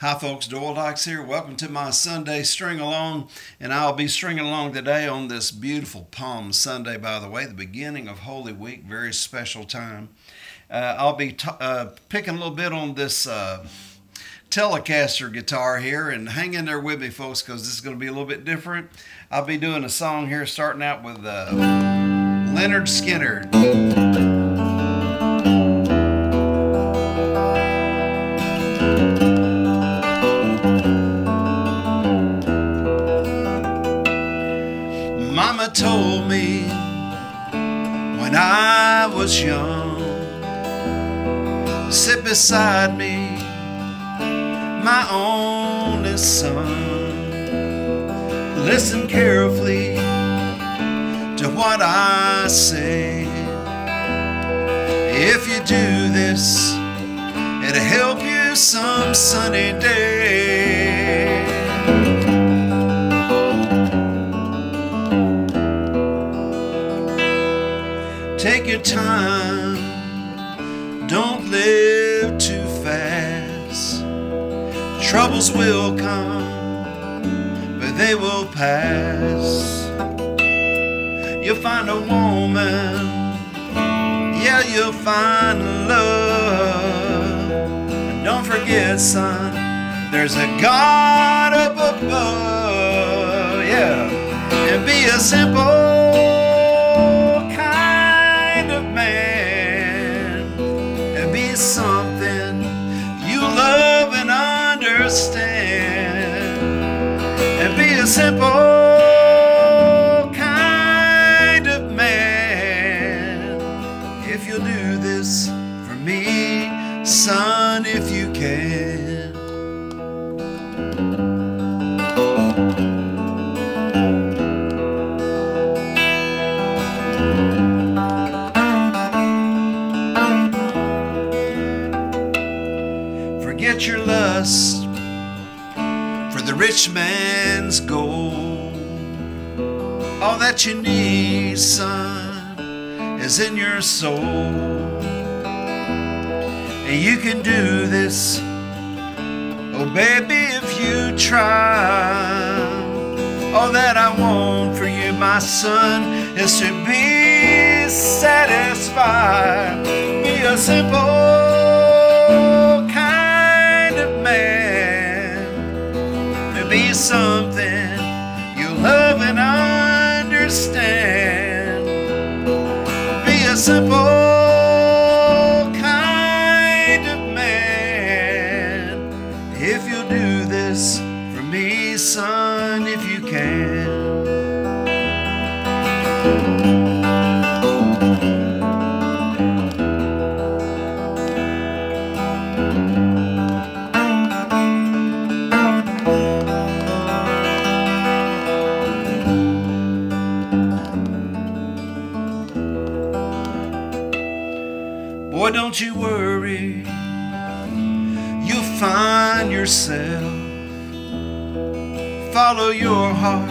Hi folks, Doyle Dykes here. Welcome to my Sunday String-Along, and I'll be stringing along today on this beautiful Palm Sunday, by the way, the beginning of Holy Week, very special time. I'll be picking a little bit on this Telecaster guitar here, and hang in there with me folks, because this is going to be a little bit different. I'll be doing a song here starting out with Leonard Skinner. Mama told me when I was young, sit beside me, my only son. Listen carefully to what I say. If you do this, it'll help you some sunny day. Take your time, don't live too fast. Troubles will come, but they will pass. You'll find a woman, yeah, you'll find love. And don't forget, son, there's a God up above. Yeah, and be a simple something you love and understand, and be a simple kind of man. If you'll do this for me, son, if you can. Your lust for the rich man's gold. All that you need, son, is in your soul. And you can do this, oh baby, if you try. All that I want for you, my son, is to be satisfied. Be a simple be something you love and understand. Be a simple kind of man. If you'll do this for me, son, if you can. Boy, don't you worry, you'll find yourself. Follow your heart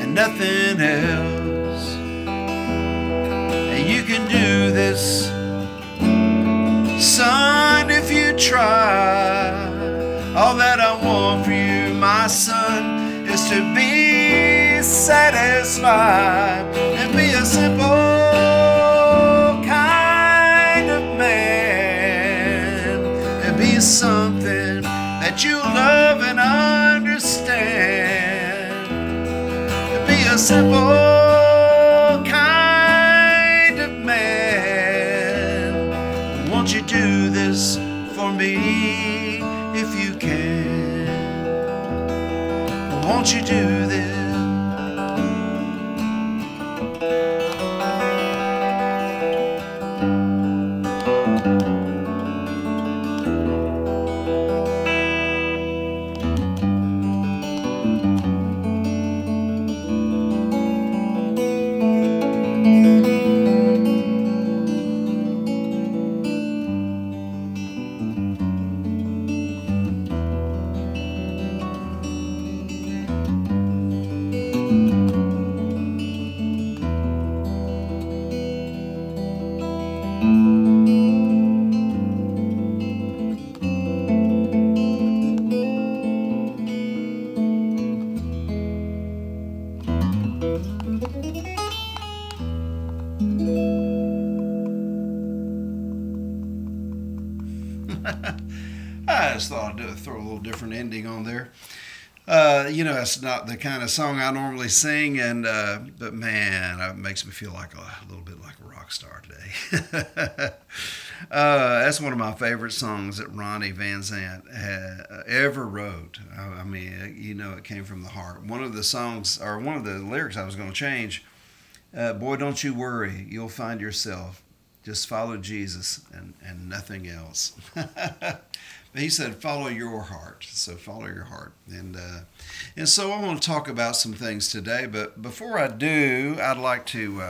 and nothing else. And you can do this, son, if you try. All that I want for you, my son, is to be satisfied and be a simple something that you love and understand. Be a simple kind of man. Won't you do this for me if you can? Won't you do this? I just thought I'd throw a little different ending on there. You know, it's not the kind of song I normally sing, and but man, it makes me feel like a little bit like a rock star today. That's one of my favorite songs that Ronnie Van Zant ever wrote. I mean, you know, it came from the heart. One of the songs, or one of the lyrics I was going to change, boy, don't you worry, you'll find yourself. Just follow Jesus and nothing else. He said, follow your heart. So follow your heart. And so I want to talk about some things today. But before I do, I'd like to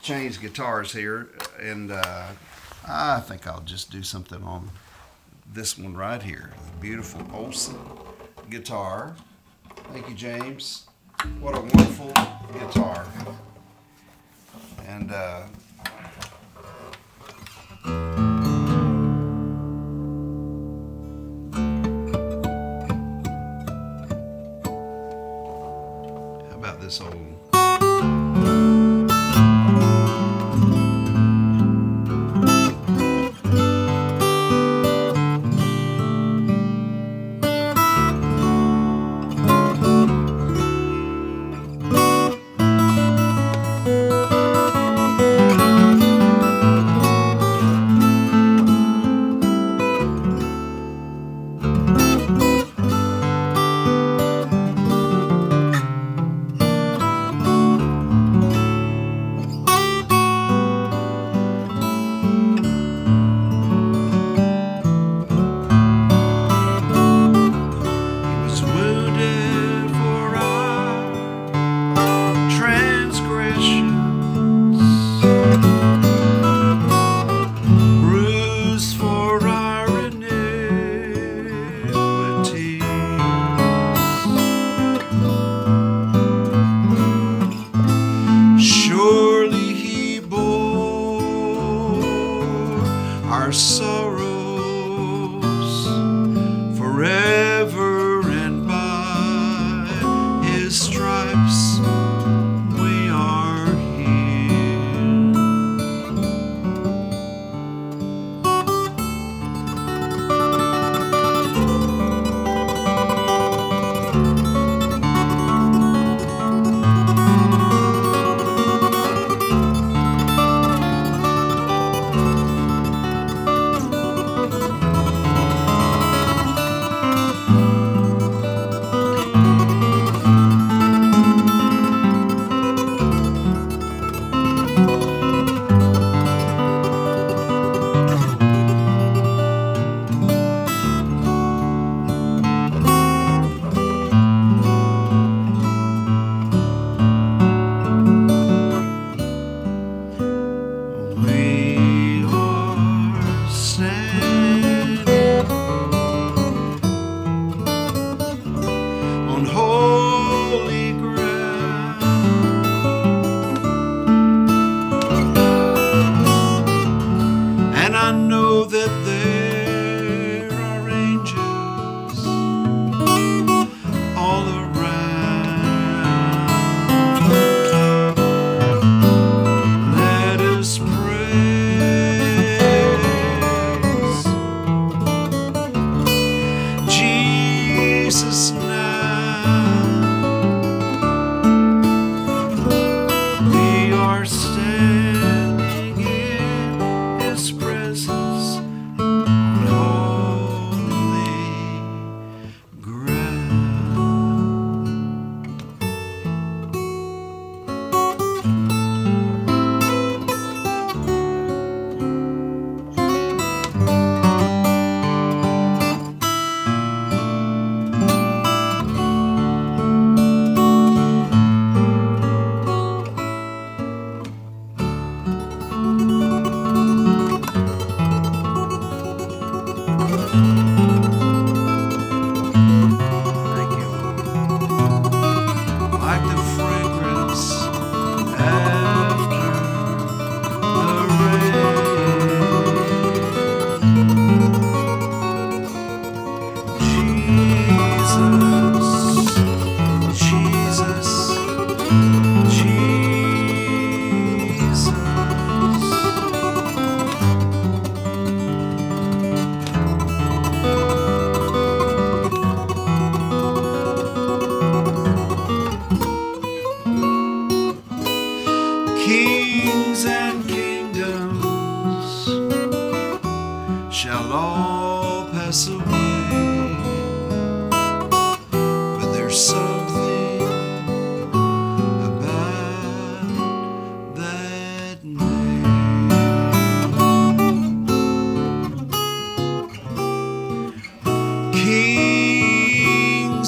change guitars here. And I think I'll just do something on this one right here. The beautiful Olson guitar. Thank you, James. What a wonderful guitar. And... this old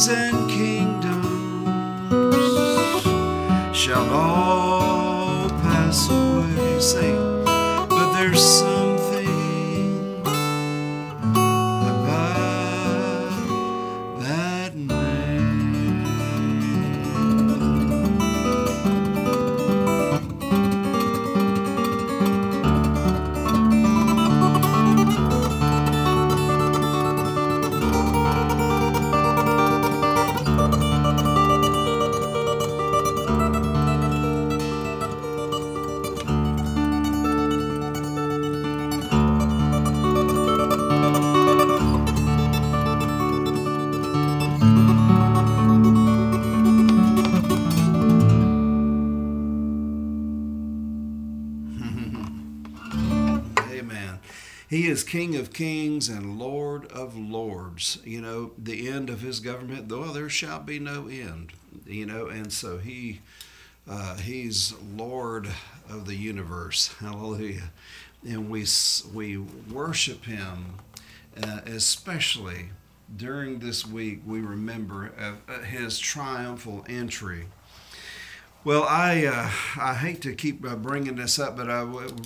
thrones and kingdoms shall all pass away. Sing, but there's something about that He is King of Kings and Lord of Lords. You know, the end of his government, though there shall be no end. You know, and so he's Lord of the universe. Hallelujah! And we worship him, especially during this week. We remember his triumphal entry. Well, I hate to keep bringing this up, but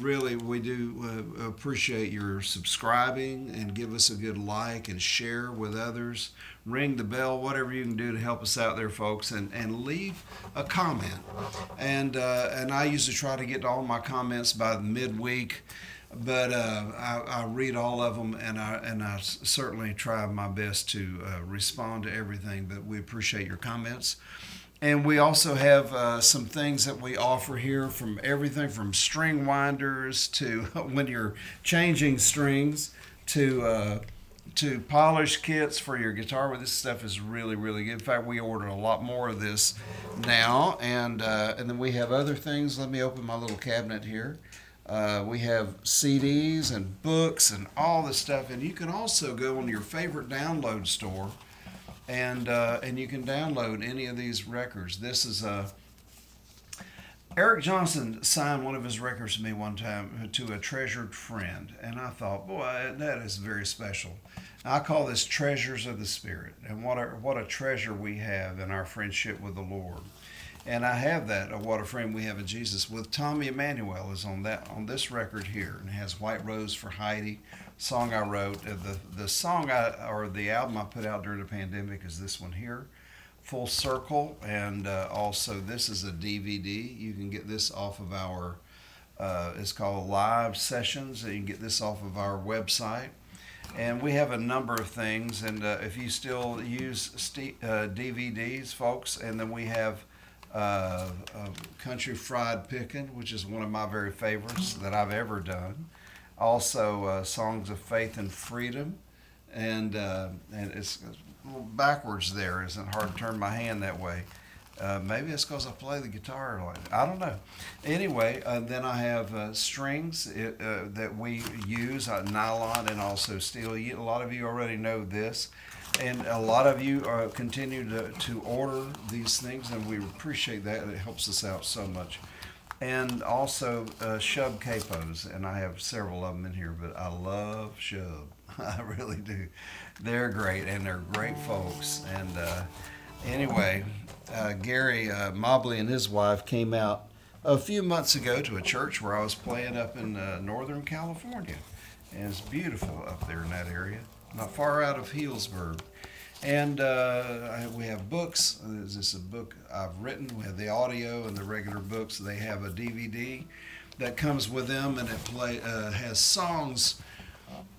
we do appreciate your subscribing and give us a good like and share with others. Ring the bell, whatever you can do to help us out there, folks, and leave a comment. And I usually try to get to all my comments by midweek, but I read all of them, and I certainly try my best to respond to everything. But we appreciate your comments. And we also have some things that we offer here, from everything from string winders to when you're changing strings to polish kits for your guitar. Well, this stuff is really, really good. In fact, we order a lot more of this now. And then we have other things. Let me open my little cabinet here. We have CDs and books and all this stuff. And you can also go on your favorite download store. And you can download any of these records. This is Eric Johnson signed one of his records to me one time, to a treasured friend, and I thought, boy, that is very special. I call this treasures of the Spirit, and what a treasure we have in our friendship with the Lord. And I have that, what a friend we have in Jesus, with Tommy Emmanuel is on this record here, and it has White Rose for Heidi, song I wrote. The song or the album I put out during the pandemic is this one here, Full Circle, and also this is a DVD. You can get this off of our, it's called Live Sessions, and you can get this off of our website. And we have a number of things, and if you still use DVDs, folks, and then we have Country Fried Pickin', which is one of my very favorites that I've ever done. Also, Songs of Faith and Freedom, and it's a little backwards there. It isn't hard to turn my hand that way. Maybe it's because I play the guitar. I don't know. Anyway, then I have strings that we use, nylon and also steel. A lot of you already know this. And a lot of you continue to order these things, and we appreciate that. It helps us out so much. And also shub capos, and I have several of them in here, but I love shub. I really do. They're great, and they're great folks. And anyway, Gary Mobley and his wife came out a few months ago to a church where I was playing up in Northern California. And it's beautiful up there in that area. Not far out of Healdsburg. And we have books. This is a book I've written. We have the audio and the regular books. They have a DVD that comes with them, and it has songs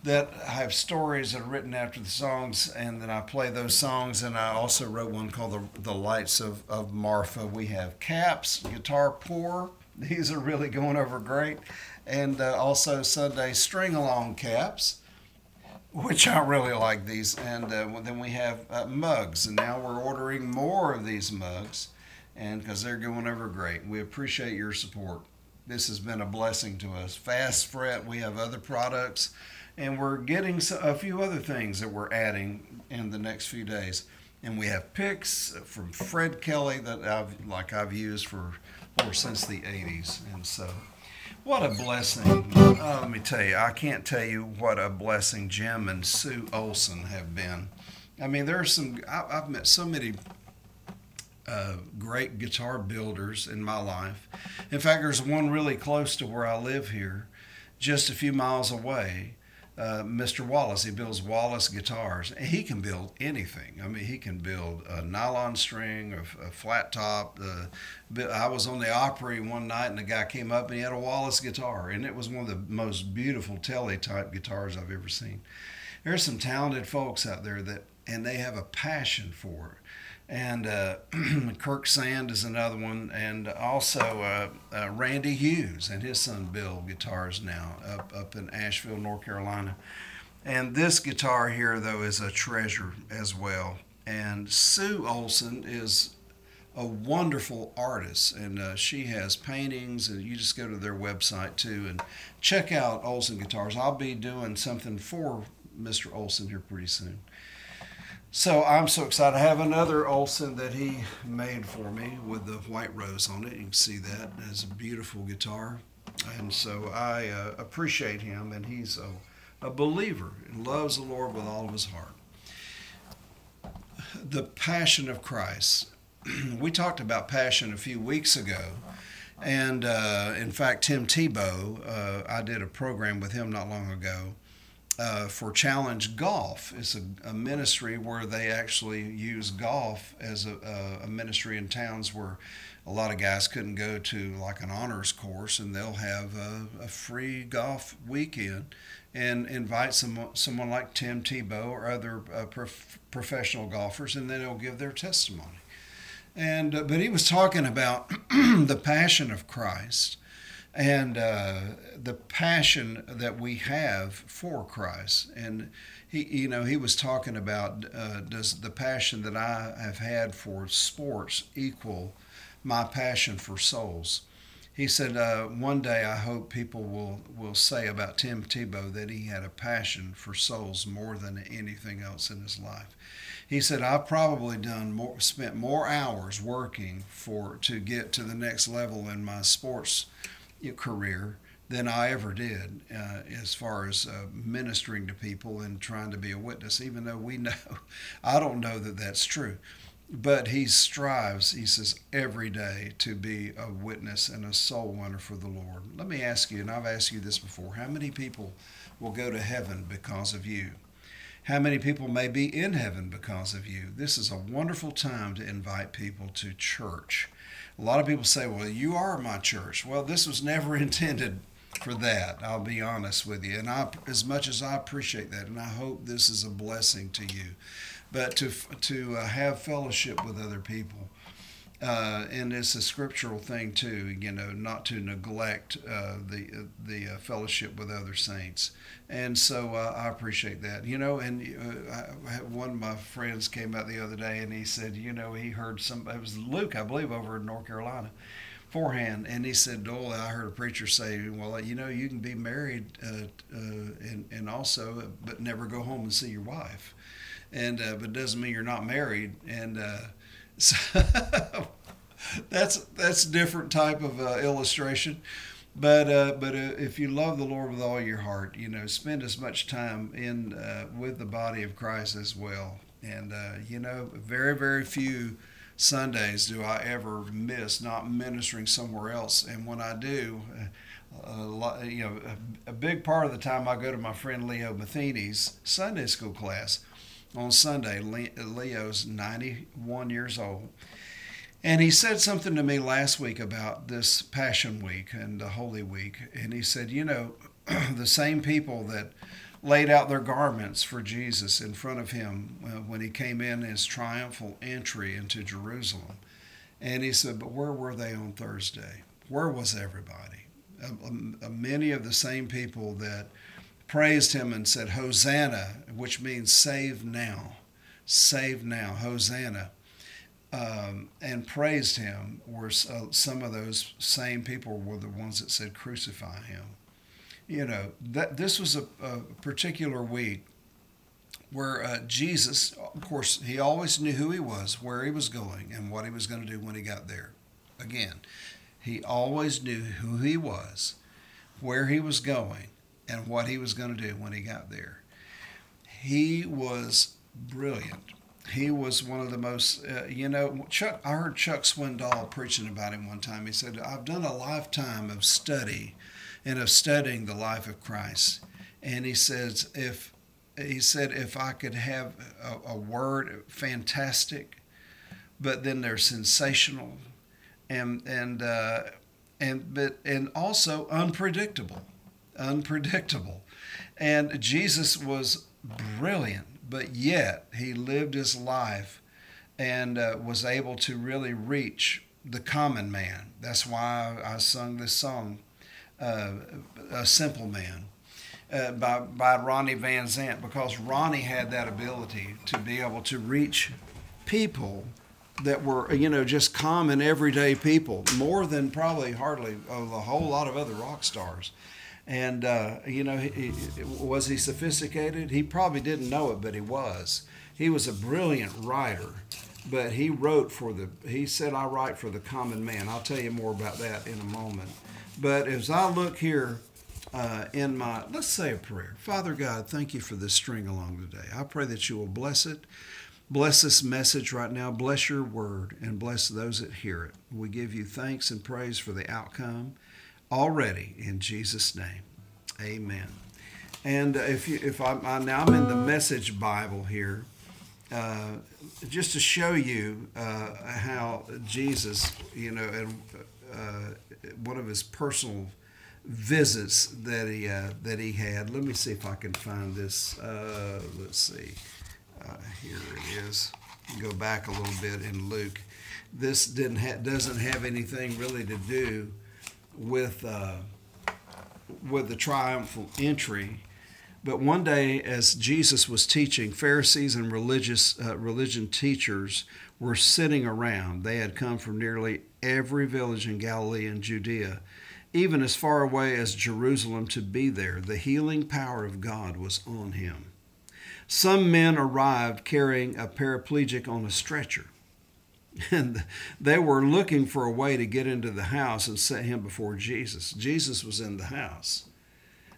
that have stories that are written after the songs, and then I play those songs. And I also wrote one called The Lights of Martha. We have caps, guitar pour. These are really going over great. And also Sunday String-Along caps, which I really like these. And then we have mugs, and now we're ordering more of these mugs, and because they're going over great. We appreciate your support. This has been a blessing to us. Fast Fret, we have other products, and we're getting a few other things that we're adding in the next few days. And we have picks from Fred Kelly that I've used for since the 80s, and so. What a blessing. Let me tell you, I can't tell you what a blessing Jim and Sue Olson have been I mean, there are some, I've met so many great guitar builders in my life. In fact, there's one really close to where I live here, just a few miles away, Mr. Wallace. He builds Wallace guitars, and he can build anything. I mean, he can build a nylon string, a flat top. I was on the Opry one night, and a guy came up, and he had a Wallace guitar, and it was one of the most beautiful tele-type guitars I've ever seen. There's some talented folks out there that, and they have a passion for it. And Kirk Sand is another one, and also Randy Hughes and his son Bill guitars now up in Asheville, North Carolina. And this guitar here, though, is a treasure as well. And Sue Olson is a wonderful artist, and she has paintings, and you just go to their website too and check out Olson Guitars. I'll be doing something for Mr. Olson here pretty soon. So I'm so excited. I have another Olson that he made for me with the white rose on it. You can see that. It's a beautiful guitar. And so I appreciate him, and he's a believer and loves the Lord with all of his heart. The passion of Christ. We talked about passion a few weeks ago. And in fact, Tim Tebow, I did a program with him not long ago. For Challenge Golf. It's a ministry where they actually use golf as a ministry in towns where a lot of guys couldn't go to like an honors course, and they'll have a free golf weekend and invite someone like Tim Tebow or other professional golfers, and then they'll give their testimony. And but he was talking about the passion of Christ. And the passion that we have for Christ. And he was talking about does the passion that I have had for sports equal my passion for souls? He said one day I hope people will say about Tim Tebow that he had a passion for souls more than anything else in his life. He said, I've probably spent more hours working to get to the next level in my sports career than I ever did as far as ministering to people and trying to be a witness, even though we know, I don't know that that's true. But he strives, he says, every day to be a witness and a soul winner for the Lord. Let me ask you, and I've asked you this before, how many people will go to heaven because of you? How many people may be in heaven because of you? This is a wonderful time to invite people to church. A lot of people say, well, you are my church. Well, this was never intended for that, I'll be honest with you. And as much as I appreciate that, and I hope this is a blessing to you, but to have fellowship with other people. And it's a scriptural thing, too, not to neglect the fellowship with other saints. And so I appreciate that. One of my friends came out the other day, and he said, he heard it was Luke, I believe, over in North Carolina, beforehand, and he said, Doyle, I heard a preacher say, well, you can be married and also, but never go home and see your wife. And but it doesn't mean you're not married. And so that's a different type of illustration, but if you love the Lord with all your heart, spend as much time in with the body of Christ as well. And very, very few Sundays do I ever miss not ministering somewhere else. And when I do, a big part of the time I go to my friend Leo Matheny's Sunday school class. On Sunday, Leo's 91 years old, and he said something to me last week about this Passion Week and the Holy Week, and he said, the same people that laid out their garments for Jesus in front of him when he came in his triumphal entry into Jerusalem, and he said, but where were they on Thursday? Where was everybody? Many of the same people that praised him and said, Hosanna, which means save now, Hosanna, and praised him, were some of those same people were the ones that said, crucify him. This was a particular week where Jesus, of course, he always knew who he was, where he was going, and what he was going to do when he got there. Again, he always knew who he was, where he was going, and what he was going to do when he got there. He was brilliant. He was one of the most, I heard Chuck Swindoll preaching about him one time. He said, I've done a lifetime of study and of studying the life of Christ. And he says, if I could have a word, fantastic, but then they're sensational and also unpredictable. And Jesus was brilliant, but yet he lived his life and was able to really reach the common man. That's why I sung this song, A Simple Man, by Ronnie Van Zant, because Ronnie had that ability to be able to reach people that were, just common everyday people, more than probably hardly a whole lot of other rock stars. And, was he sophisticated? He probably didn't know it, but he was. He was a brilliant writer, but he wrote for the, he said, I write for the common man. I'll tell you more about that in a moment. But as I look here in my, let's say a prayer. Father God, thank you for this string along today. I pray that you will bless it. Bless this message right now. Bless your word and bless those that hear it. We give you thanks and praise for the outcome already in Jesus' name. Amen. And I'm in the Message Bible here, just to show you how Jesus, and one of his personal visits that he had. Let me see if I can find this. Let's see. Here it is. Go back a little bit in Luke. This doesn't have anything really to do with the triumphal entry, but one day as Jesus was teaching, Pharisees and religion teachers were sitting around. They had come from nearly every village in Galilee and Judea, even as far away as Jerusalem, to be there. The healing power of God was on him. Some men arrived carrying a paraplegic on a stretcher, and they were looking for a way to get into the house and set him before Jesus. Jesus was in the house.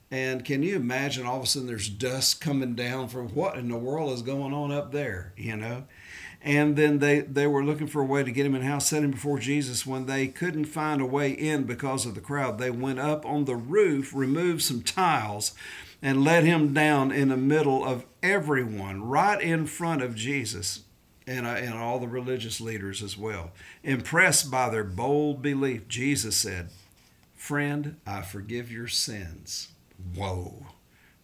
And can you imagine, all of a sudden there's dust coming down from what in the world is going on up there, And then they were looking for a way to get him in the house, set him before Jesus. When they couldn't find a way in because of the crowd, they went up on the roof, removed some tiles, and let him down in the middle of everyone, right in front of Jesus and all the religious leaders as well. Impressed by their bold belief, Jesus said, "Friend, I forgive your sins." Whoa.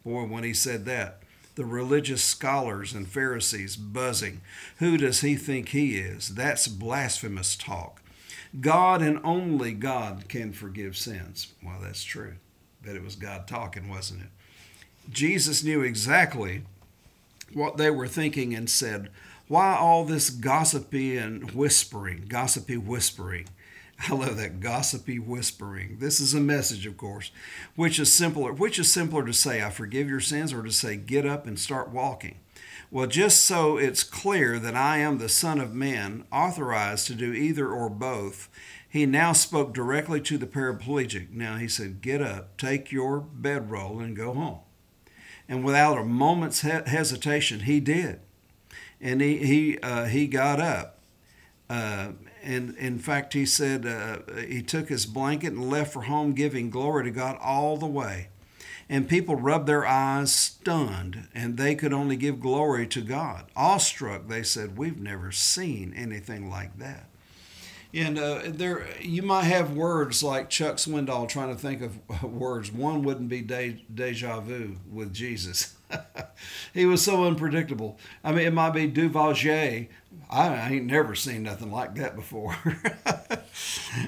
Boy, when he said that, the religious scholars and Pharisees buzzing, "Who does he think he is? That's blasphemous talk. God and only God can forgive sins." Well, that's true. But it was God talking, wasn't it? Jesus knew exactly what they were thinking and said, "Why all this gossipy and whispering?" Gossipy whispering. I love that, gossipy whispering. This is a message, of course. Which is simpler to say, "I forgive your sins," or to say, "Get up and start walking"? Well, just so it's clear that I am the Son of Man, authorized to do either or both, he now spoke directly to the paraplegic. Now he said, "Get up, take your bedroll, and go home." And without a moment's hesitation, he did. And he got up. And in fact, he said he took his blanket and left for home, giving glory to God all the way. And people rubbed their eyes, stunned, and they could only give glory to God. Awestruck, they said, "We've never seen anything like that." And there, you might have words like Chuck Swindoll trying to think of words. One wouldn't be deja vu with Jesus. He was so unpredictable. I mean, it might be Duvagier. I ain't never seen nothing like that before.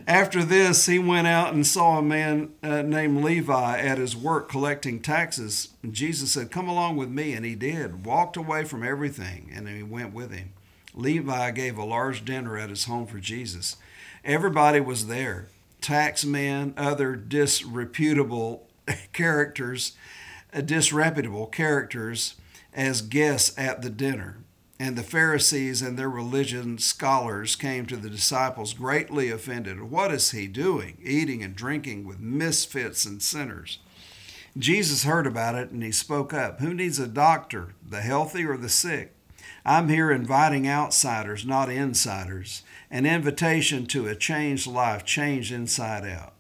After this, he went out and saw a man named Levi at his work collecting taxes. And Jesus said, "Come along with me." And he did, walked away from everything, and he went with him. Levi gave a large dinner at his home for Jesus. Everybody was there, taxmen, other disreputable characters as guests at the dinner. And the Pharisees and their religion scholars came to the disciples greatly offended. "What is he doing, eating and drinking with misfits and sinners?" Jesus heard about it and he spoke up. "Who needs a doctor, the healthy or the sick? I'm here inviting outsiders, not insiders, an invitation to a changed life, changed inside out.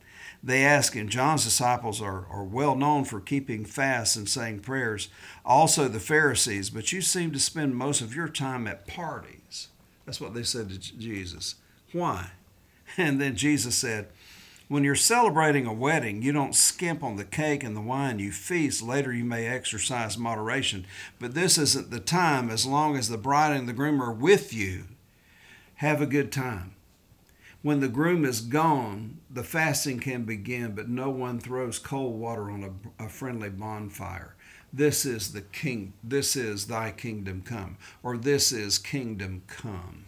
They ask him, John's disciples are well known for keeping fasts and saying prayers, also the Pharisees, but you seem to spend most of your time at parties. That's what they said to Jesus. Why? And then Jesus said, when you're celebrating a wedding, you don't skimp on the cake and the wine. You feast. Later you may exercise moderation. But this isn't the time. As long as the bride and the groom are with you, have a good time. When the groom is gone, the fasting can begin, but no one throws cold water on a friendly bonfire. This is the king. This is thy kingdom come, or this is kingdom come.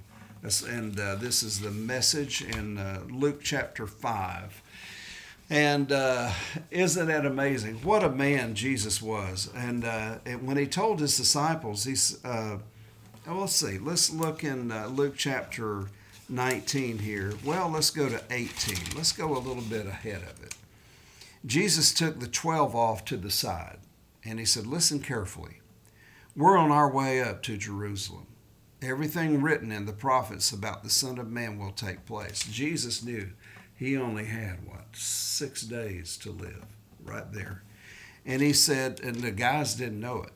And this is the message in Luke chapter 5. And isn't that amazing? What a man Jesus was. And when he told his disciples, let's see. Let's look in Luke chapter 19 here. Well, let's go to 18. Let's go a little bit ahead of it. Jesus took the 12 off to the side, and he said, listen carefully. We're on our way up to Jerusalem. Everything written in the prophets about the Son of Man will take place. Jesus knew he only had, 6 days to live right there. And he said, and the guys didn't know it.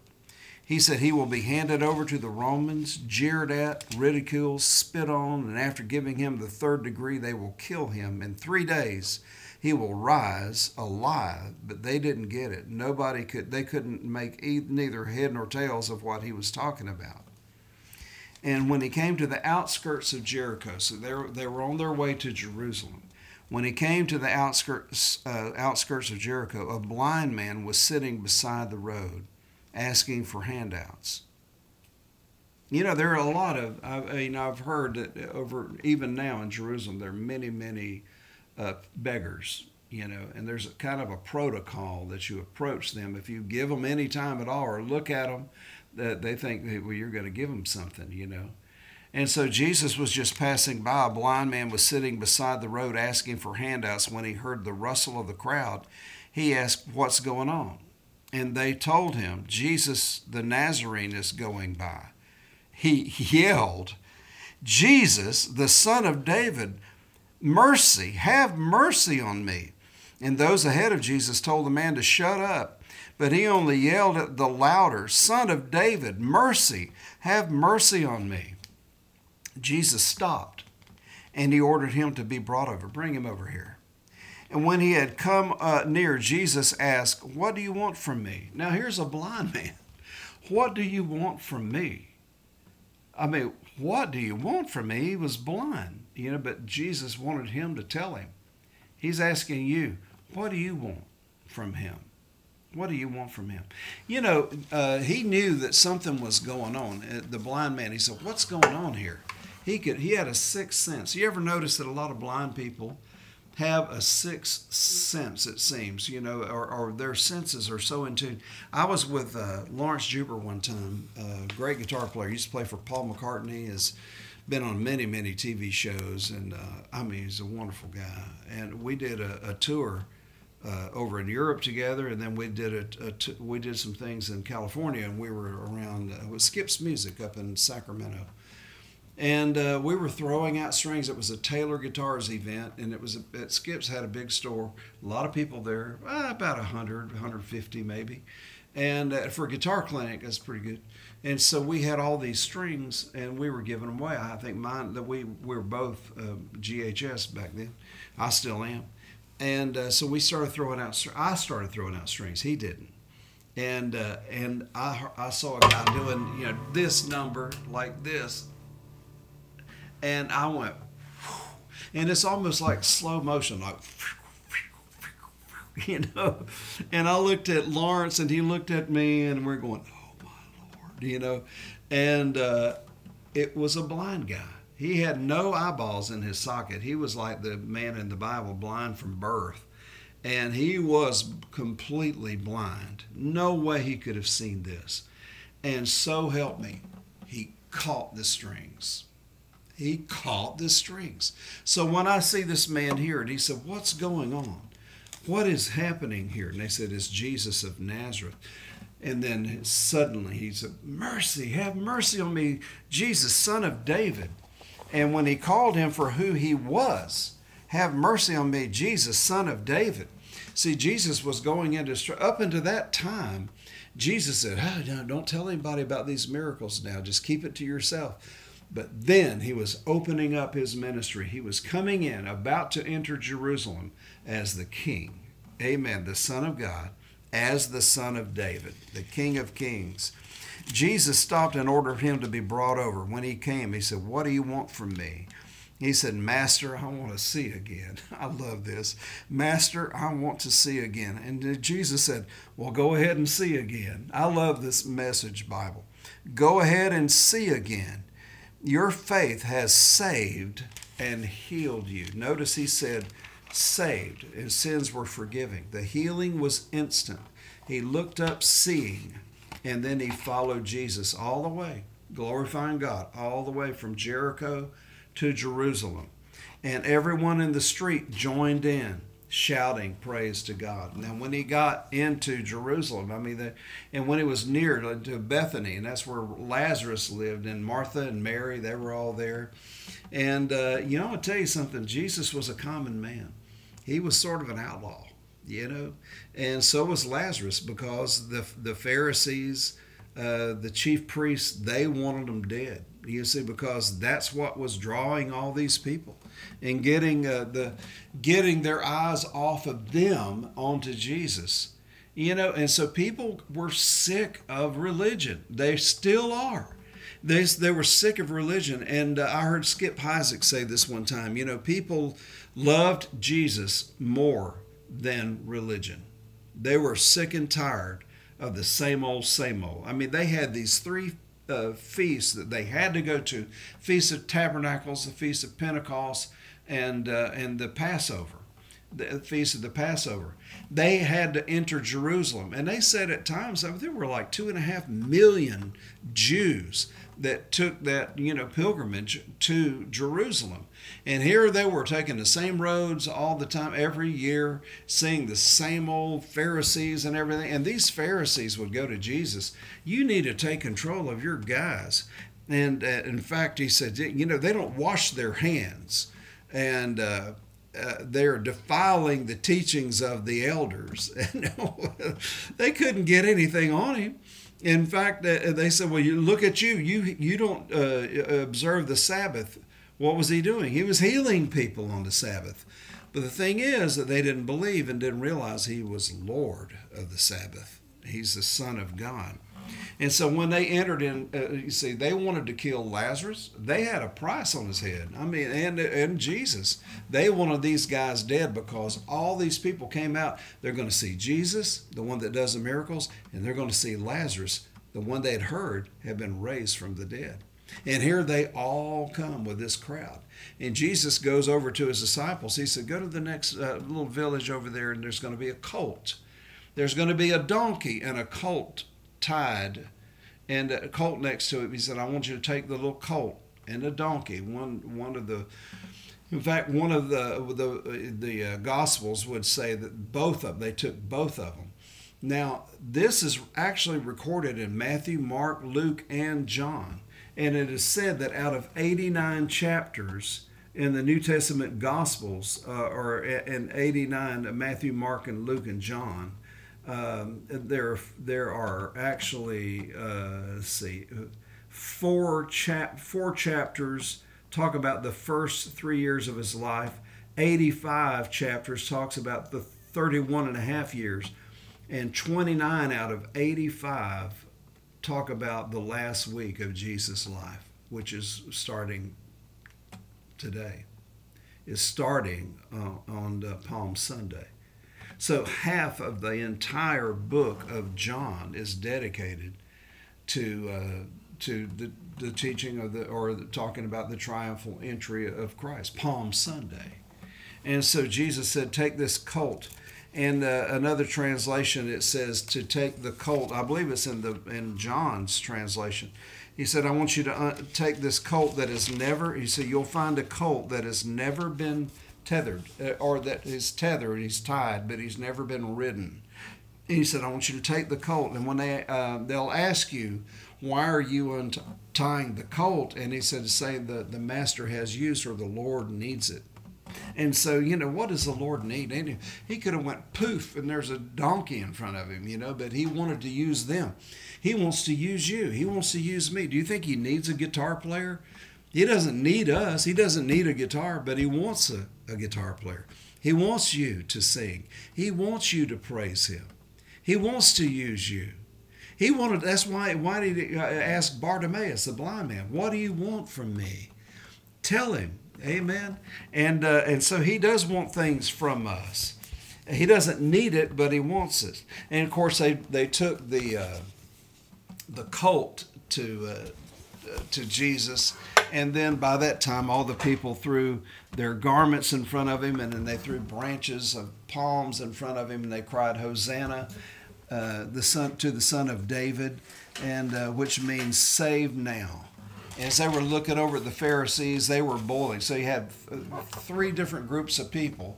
He said he will be handed over to the Romans, jeered at, ridiculed, spit on, and after giving him the third degree, they will kill him. In 3 days, he will rise alive, but they didn't get it. Nobody could, they couldn't make neither head nor tails of what he was talking about. And when he came to the outskirts of Jericho, so they were on their way to Jerusalem. When he came to the outskirts of Jericho, a blind man was sitting beside the road asking for handouts. You know, there are a lot of, I've heard that over, even now in Jerusalem, there are many, many beggars, you know, and there's a kind of a protocol that you approach them. If you give them any time at all or look at them, that they think, well, you're going to give them something, you know. And so Jesus was just passing by. A blind man was sitting beside the road asking for handouts. When he heard the rustle of the crowd, he asked, what's going on? And they told him, Jesus the Nazarene is going by. He yelled, Jesus, the Son of David, mercy, have mercy on me. And those ahead of Jesus told the man to shut up. But he only yelled at the louder, Son of David, mercy, have mercy on me. Jesus stopped, and he ordered him to be brought over. Bring him over here. And when he had come near, Jesus asked, what do you want from me? Now, here's a blind man. What do you want from me? I mean, what do you want from me? He was blind, you know, but Jesus wanted him to tell him. He's asking you, what do you want from him? What do you want from him? You know, he knew that something was going on. The blind man, he said, what's going on here? He had a sixth sense. You ever notice that a lot of blind people have a sixth sense, it seems, you know, or their senses are so in tune. I was with Lawrence Juber one time, a great guitar player. He used to play for Paul McCartney, has been on many, many TV shows, and I mean, he's a wonderful guy. And we did a tour over in Europe together, and then we did we did some things in California, and we were around with Skip's Music up in Sacramento, and we were throwing out strings. It was a Taylor Guitars event, and it was at Skip's, had a big store, a lot of people there, about 100, 150 maybe, and for a guitar clinic, that's pretty good. And so we had all these strings, and we were giving them away. I think mine that we were both GHS back then. I still am. And so we started throwing out. I started throwing out strings. He didn't. And I saw a guy doing, you know, this number like this. And I went, and it's almost like slow motion, like, you know. And I looked at Lawrence, and he looked at me, and we're going, oh my Lord, you know. And it was a blind guy. He had no eyeballs in his socket. He was like the man in the Bible, blind from birth. And he was completely blind. No way he could have seen this. And so help me, he caught the strings. He caught the strings. So when I see this man here, and he said, what's going on? What is happening here? And they said, it's Jesus of Nazareth. And then suddenly he said, mercy, have mercy on me, Jesus, son of David. And when he called him for who he was, have mercy on me, Jesus, son of David. See, Jesus was going into, up until that time, Jesus said, oh, no, don't tell anybody about these miracles now. Just keep it to yourself. But then he was opening up his ministry. He was coming in, about to enter Jerusalem as the king. Amen. The Son of God, as the Son of David, the King of Kings. Jesus stopped and ordered him to be brought over. When he came, he said, what do you want from me? He said, Master, I want to see again. I love this. Master, I want to see again. And Jesus said, well, go ahead and see again. I love this Message Bible. Go ahead and see again. Your faith has saved and healed you. Notice he said saved. His sins were forgiven. The healing was instant. He looked up seeing, and then he followed Jesus all the way, glorifying God, all the way from Jericho to Jerusalem. And everyone in the street joined in, shouting praise to God. Now, when he got into Jerusalem, and when he was near to Bethany, and that's where Lazarus lived, and Martha and Mary, they were all there. And, you know, I'll tell you something, Jesus was a common man. He was sort of an outlaw, you know, and so was Lazarus, because the Pharisees, the chief priests, they wanted him dead. You see, because that's what was drawing all these people and getting their eyes off of them onto Jesus, you know. And so people were sick of religion. They still are. They were sick of religion. And I heard Skip Isaac say this one time, you know, people loved Jesus more than religion. They were sick and tired of the same old, same old. I mean, they had these three feasts that they had to go to: Feast of Tabernacles, the Feast of Pentecost, and the Passover, the Feast of the Passover. They had to enter Jerusalem, and they said at times, I mean, there were like 2.5 million Jews that took that, you know, pilgrimage to Jerusalem. And here they were taking the same roads all the time, every year, seeing the same old Pharisees and everything. And these Pharisees would go to Jesus, you need to take control of your guys. And in fact, he said, you know, they don't wash their hands, and they're defiling the teachings of the elders. They couldn't get anything on him. In fact, they said, well, you look at you, you don't observe the Sabbath. What was he doing? He was healing people on the Sabbath. But the thing is that they didn't believe and didn't realize he was Lord of the Sabbath. He's the Son of God. And so when they entered in, you see, they wanted to kill Lazarus. They had a price on his head. I mean, and Jesus. They wanted these guys dead, because all these people came out. They're going to see Jesus, the one that does the miracles, and they're going to see Lazarus, the one they had heard had been raised from the dead. And here they all come with this crowd. And Jesus goes over to his disciples. He said, go to the next little village over there, and there's going to be a colt. There's going to be a donkey and a colt tied, and a colt next to it. He said, I want you to take the little colt and the donkey. In fact, the Gospels would say that both of them, they took both of them. Now, this is actually recorded in Matthew, Mark, Luke, and John. And it is said that out of 89 chapters in the New Testament Gospels, or in 89, Matthew, Mark, and Luke, and John, there are actually, let's see, four chapters talk about the first 3 years of his life. 85 chapters talks about the 31.5 years, and 29 out of 85 talk about the last week of Jesus' life, which is starting today. It's starting on Palm Sunday. So half of the entire book of John is dedicated to the teaching of talking about the triumphal entry of Christ, Palm Sunday. And so Jesus said, take this colt. And another translation, it says to take the colt. I believe it's in John's translation. He said, I want you to take this colt that is never, he said, you'll find a colt that has never been tethered, or that is tethered, he's tied, but he's never been ridden. And he said, I want you to take the colt. And when they'll ask you, why are you untying the colt? And he said, to say the master has use, or the Lord needs it. And so, you know, what does the Lord need? And he could have went poof and there's a donkey in front of him, you know, but he wanted to use them. He wants to use you. He wants to use me. Do you think he needs a guitar player? He doesn't need us. He doesn't need a guitar, but he wants a guitar player. He wants you to sing. He wants you to praise him. He wants to use you. He wanted, that's why did he ask Bartimaeus, the blind man, what do you want from me? Tell him. Amen. And so he does want things from us. He doesn't need it, but he wants it. And of course, they took the colt to Jesus, and then by that time, all the people threw their garments in front of him, and then they threw branches of palms in front of him, and they cried, Hosanna, to the Son of David, and which means save now. As they were looking over at the Pharisees, they were boiling. So you had three different groups of people.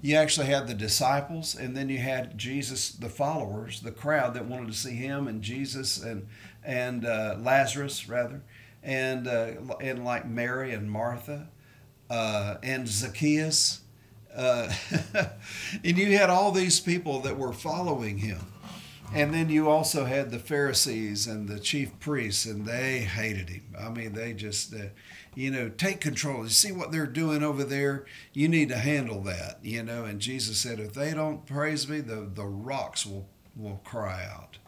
You actually had the disciples, and then you had Jesus, the followers, the crowd that wanted to see him and Jesus and Lazarus, rather, and like Mary and Martha and Zacchaeus. And you had all these people that were following him. And then you also had the Pharisees and the chief priests, and they hated him. I mean, they just, you know, take control. You see what they're doing over there? You need to handle that, you know. And Jesus said, if they don't praise me, the rocks will cry out.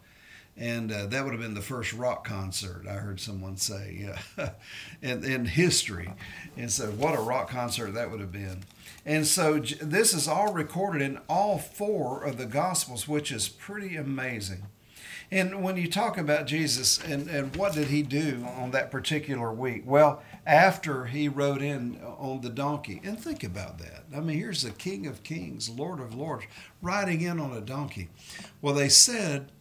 And that would have been the first rock concert, I heard someone say, yeah, in history. And so what a rock concert that would have been. And so this is all recorded in all four of the Gospels, which is pretty amazing. And when you talk about Jesus and what did he do on that particular week? Well, after he rode in on the donkey, and think about that. I mean, here's the King of Kings, Lord of Lords, riding in on a donkey. Well, they said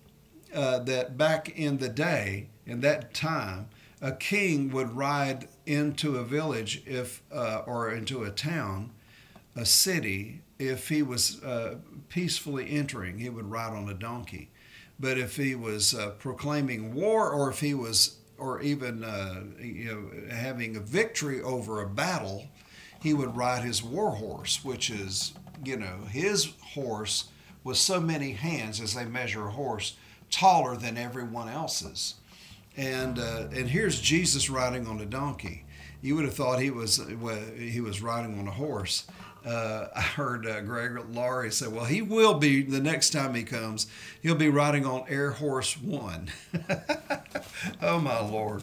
that back in the day, in that time, a king would ride into a village or into a town, a city, if he was peacefully entering, he would ride on a donkey. But if he was proclaiming war, or if he was, or even you know, having a victory over a battle, he would ride his war horse, which is, you know, his horse was so many hands, as they measure a horse, taller than everyone else's. And here's Jesus riding on a donkey. You would have thought he was riding on a horse. I heard Greg Laurie say, well, he will be, the next time he comes, he'll be riding on Air Horse One. Oh, my Lord.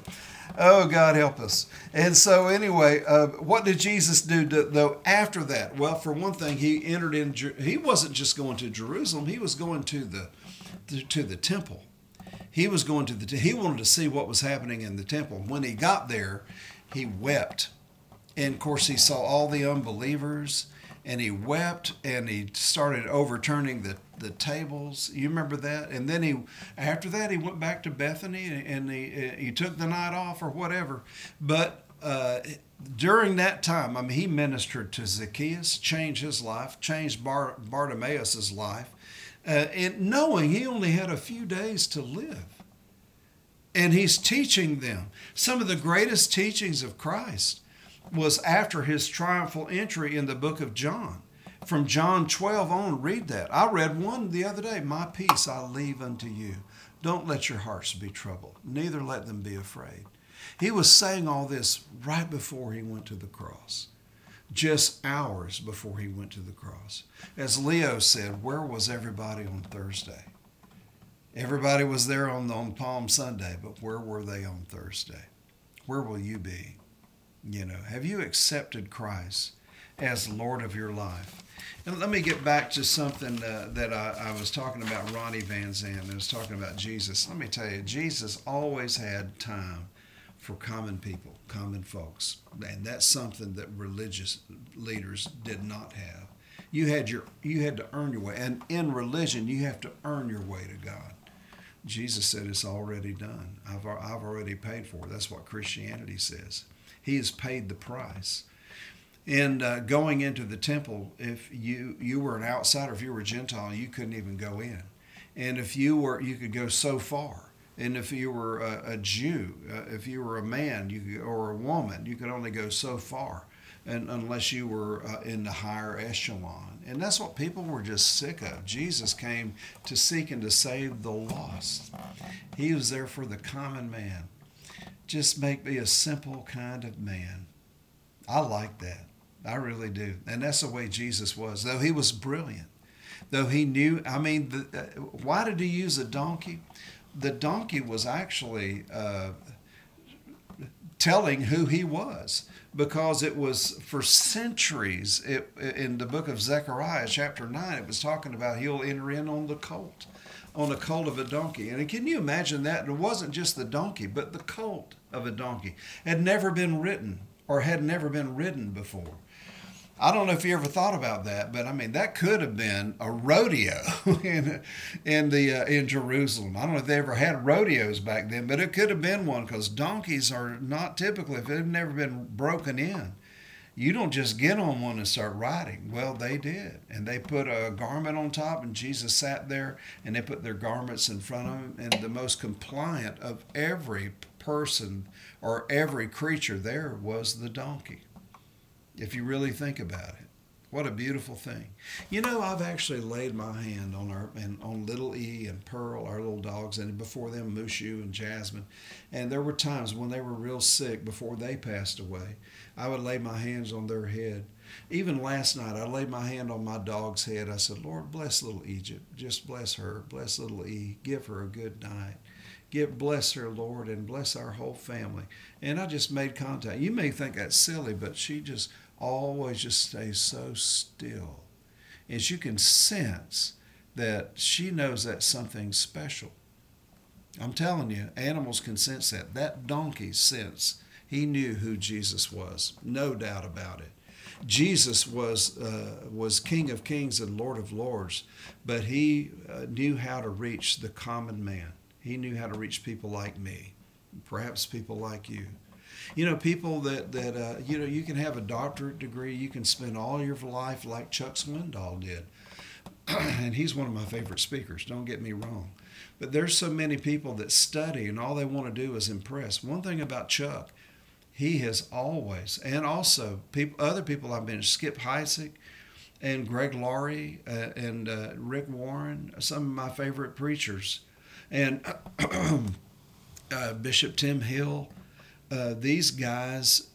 Oh, God help us. And so anyway, what did Jesus do, though, after that? Well, for one thing, he entered in, he wasn't just going to Jerusalem, he was going to the temple. He was going to the, he wanted to see what was happening in the temple. When he got there, he wept. And, of course, he saw all the unbelievers, and he wept, and he started overturning the tables. You remember that? And then after that, he went back to Bethany, and he took the night off or whatever. But during that time, I mean, he ministered to Zacchaeus, changed his life, changed Bartimaeus' life, and knowing he only had a few days to live. And he's teaching them. Some of the greatest teachings of Christ was after his triumphal entry in the book of John. From John 12 on, read that. I read one the other day. My peace I leave unto you. Don't let your hearts be troubled, neither let them be afraid. He was saying all this right before he went to the cross, just hours before he went to the cross. As Leo said, where was everybody on Thursday? Everybody was there on Palm Sunday, but where were they on Thursday? Where will you be? You know, have you accepted Christ as Lord of your life? And let me get back to something that I was talking about, Ronnie Van Zant. I was talking about Jesus. Let me tell you, Jesus always had time for common people, common folks. And that's something that religious leaders did not have. You had to earn your way. And in religion, you have to earn your way to God. Jesus said, it's already done. I've already paid for it. That's what Christianity says. He has paid the price. And going into the temple, if you were an outsider, if you were a Gentile, you couldn't even go in. And if you were, you could go so far. And if you were a Jew, if you were a man or a woman, you could only go so far, and unless you were in the higher echelon. And that's what people were just sick of. Jesus came to seek and to save the lost. He was there for the common man. Just make me a simple kind of man. I like that. I really do. And that's the way Jesus was, though he was brilliant. Though he knew, I mean, why did he use a donkey? The donkey was actually telling who he was, because it was for centuries, in the book of Zechariah, chapter 9, it was talking about he'll enter in on the colt of a donkey. And can you imagine that? It wasn't just the donkey, but the colt of a donkey. It had never been ridden, or had never been ridden before. I don't know if you ever thought about that, but I mean, that could have been a rodeo in Jerusalem. I don't know if they ever had rodeos back then, but it could have been one, because donkeys are not typically, if they've never been broken in, you don't just get on one and start riding. Well, they did, and they put a garment on top, and Jesus sat there, and they put their garments in front of him, and the most compliant of every person or every creature there was the donkey. If you really think about it, what a beautiful thing. You know, I've actually laid my hand on on Little E and Pearl, our little dogs, and before them, Mushu and Jasmine. And there were times when they were real sick before they passed away. I would lay my hands on their head. Even last night, I laid my hand on my dog's head. I said, Lord, bless little Egypt. Just bless her. Bless little E. Give her a good night. Bless her, Lord, and bless our whole family. And I just made contact. You may think that's silly, but she just always just stays so still. And you can sense that she knows that's something special. I'm telling you, animals can sense that. That donkey sensed. He knew who Jesus was, no doubt about it. Jesus was King of Kings and Lord of Lords, but he knew how to reach the common man. He knew how to reach people like me, perhaps people like you. You know, people that you know, you can have a doctorate degree, you can spend all your life like Chuck Swindoll did. And he's one of my favorite speakers, don't get me wrong. But there's so many people that study and all they want to do is impress. One thing about Chuck, he has always, and also other people I've been, Skip Heisick and Greg Laurie and Rick Warren, some of my favorite preachers, and Bishop Tim Hill. These guys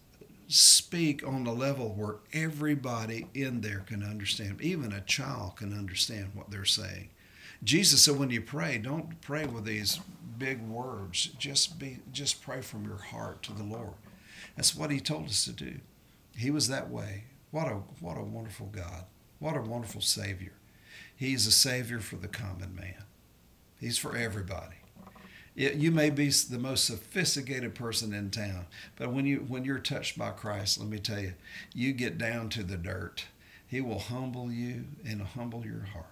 speak on the level where everybody in there can understand. Even a child can understand what they're saying. Jesus said, when you pray, don't pray with these big words. Just pray from your heart to the Lord. That's what he told us to do. He was that way. What a wonderful God. What a wonderful Savior. He's a Savior for the common man. He's for everybody. You may be the most sophisticated person in town, but when you're touched by Christ, let me tell you, you get down to the dirt. He will humble you and humble your heart.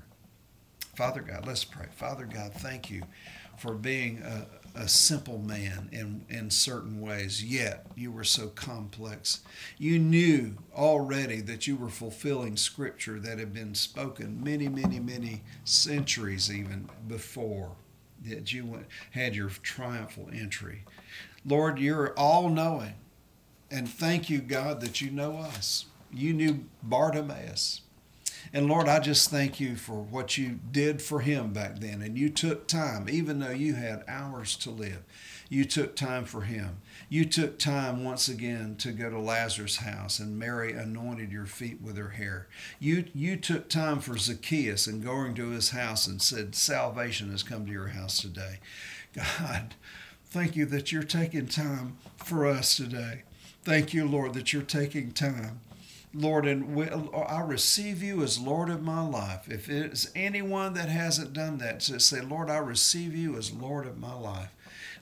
Father God, let's pray. Father God, thank you for being a simple man in certain ways, yet you were so complex. You knew already that you were fulfilling Scripture that had been spoken many, many, many centuries even before that you had your triumphal entry. Lord, you're all-knowing, and thank you, God, that you know us. You knew Bartimaeus. And Lord, I just thank you for what you did for him back then. And you took time, even though you had hours to live, you took time for him. You took time once again to go to Lazarus' house, and Mary anointed your feet with her hair. You took time for Zacchaeus and going to his house and said, salvation has come to your house today. God, thank you that you're taking time for us today. Thank you, Lord, that you're taking time. Lord, and I receive you as Lord of my life. If it's anyone that hasn't done that, just say, Lord, I receive you as Lord of my life.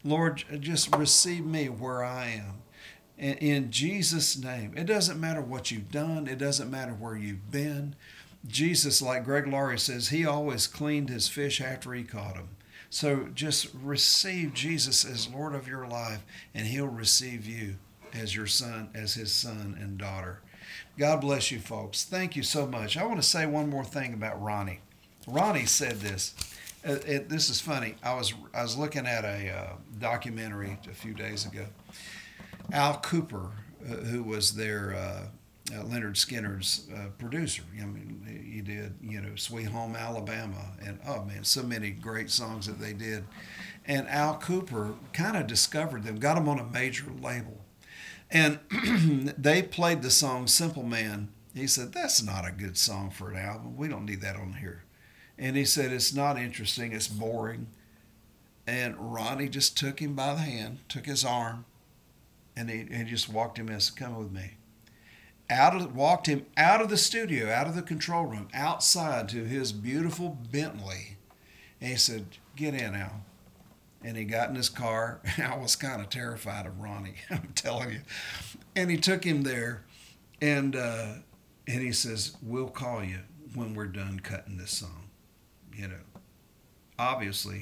Lord, just receive me where I am. In Jesus' name. It doesn't matter what you've done. It doesn't matter where you've been. Jesus, like Greg Laurie says, he always cleaned his fish after he caught them. So just receive Jesus as Lord of your life, and he'll receive you as your son, as his son and daughter. God bless you, folks. Thank you so much. I want to say one more thing about Ronnie. Ronnie said this. This is funny. I was looking at a documentary a few days ago. Al Cooper, who was their Leonard Skinner's producer. I mean, he did, you know, Sweet Home Alabama, and oh man, so many great songs that they did. And Al Cooper kind of discovered them, got them on a major label, and they played the song Simple Man. He said, that's not a good song for an album. We don't need that on here. And he said, it's not interesting, it's boring. And Ronnie just took him by the hand, took his arm, and he just walked him and said, come with me. Walked him out of the studio, out of the control room, outside to his beautiful Bentley. And he said, get in, Al. And he got in his car. I was kind of terrified of Ronnie, I'm telling you. And he took him there, and he says, we'll call you when we're done cutting this song. You know, obviously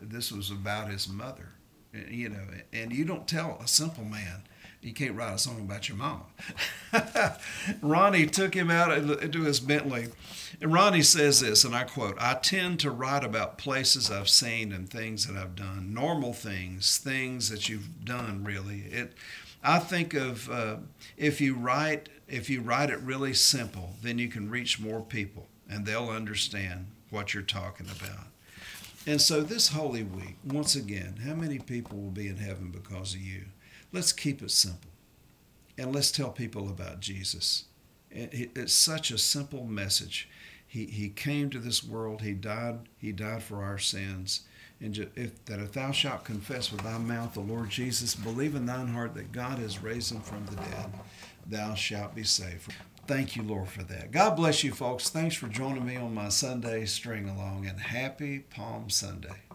this was about his mother, you know, and you don't tell a simple man you can't write a song about your mama. Ronnie took him out to his Bentley. And Ronnie says this, and I quote, I tend to write about places I've seen and things that I've done, normal things, things that you've done, really. I think of if you write it really simple, then you can reach more people, and they'll understand what you're talking about. And so this Holy Week, once again, how many people will be in heaven because of you? Let's keep it simple, and let's tell people about Jesus. It's such a simple message. He came to this world. He died for our sins. And if thou shalt confess with thy mouth the Lord Jesus, believe in thine heart that God has raised him from the dead, thou shalt be saved. Thank you, Lord, for that. God bless you, folks. Thanks for joining me on my Sunday String Along, and happy Palm Sunday.